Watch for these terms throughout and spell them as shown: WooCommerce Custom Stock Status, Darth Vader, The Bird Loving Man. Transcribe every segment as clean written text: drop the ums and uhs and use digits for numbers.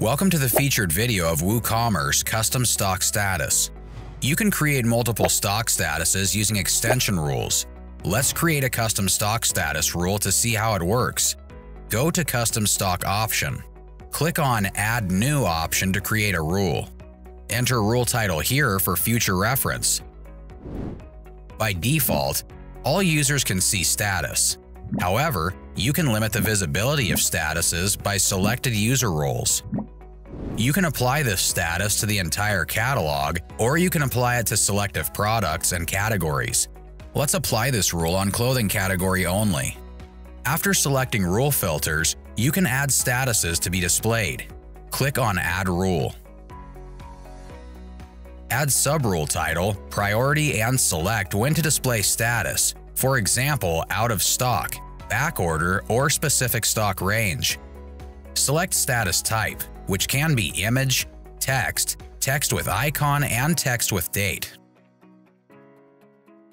Welcome to the featured video of WooCommerce Custom Stock Status. You can create multiple stock statuses using extension rules. Let's create a custom stock status rule to see how it works. Go to Custom Stock option. Click on Add New option to create a rule. Enter rule title here for future reference. By default, all users can see status. However, you can limit the visibility of statuses by selected user roles. You can apply this status to the entire catalog, or you can apply it to selective products and categories. Let's apply this rule on clothing category only. After selecting rule filters, you can add statuses to be displayed. Click on Add Rule. Add subrule title, priority, and select when to display status, for example, out of stock, back order, or specific stock range. Select status type, which can be image, text, text with icon, and text with date.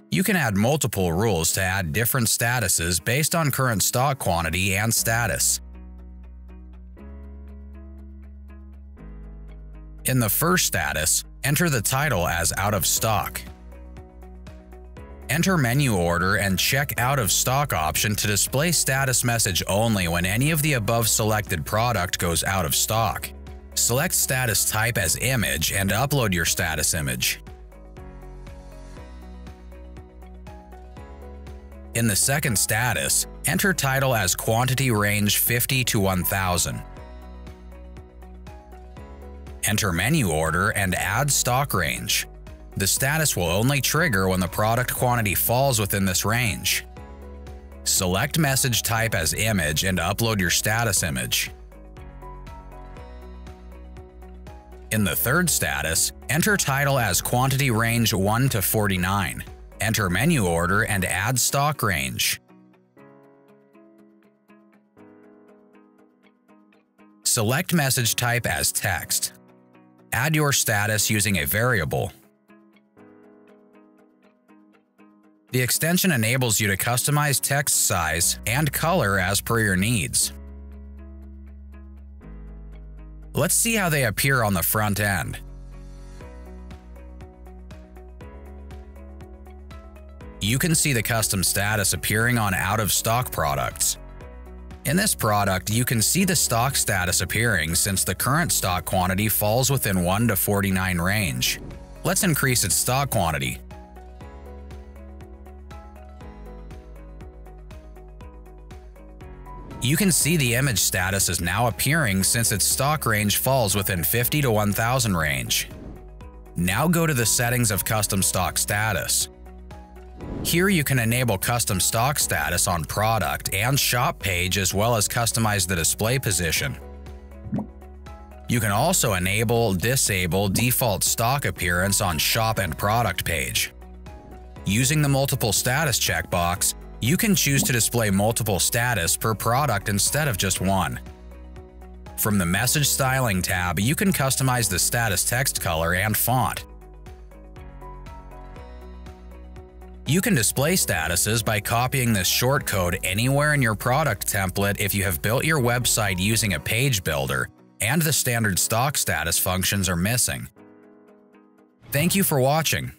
You can add multiple rules to add different statuses based on current stock quantity and status. In the first status, enter the title as out of stock. Enter menu order and check out of stock option to display status message only when any of the above selected product goes out of stock. Select status type as image and upload your status image. In the second status, enter title as quantity range 50 to 1,000. Enter menu order and add stock range. The status will only trigger when the product quantity falls within this range. Select message type as image and upload your status image. In the third status, enter title as quantity range 1 to 49. Enter menu order and add stock range. Select message type as text. Add your status using a variable. The extension enables you to customize text size and color as per your needs. Let's see how they appear on the front end. You can see the custom status appearing on out-of-stock products. In this product, you can see the stock status appearing since the current stock quantity falls within 1 to 49 range. Let's increase its stock quantity. You can see the image status is now appearing since its stock range falls within 50 to 1,000 range. Now go to the settings of Custom Stock Status. Here you can enable Custom Stock Status on product and shop page as well as customize the display position. You can also enable, disable default stock appearance on shop and product page. Using the multiple status checkbox, you can choose to display multiple status per product instead of just one. From the Message Styling tab, you can customize the status text color and font. You can display statuses by copying this shortcode anywhere in your product template if you have built your website using a page builder and the standard stock status functions are missing. Thank you for watching.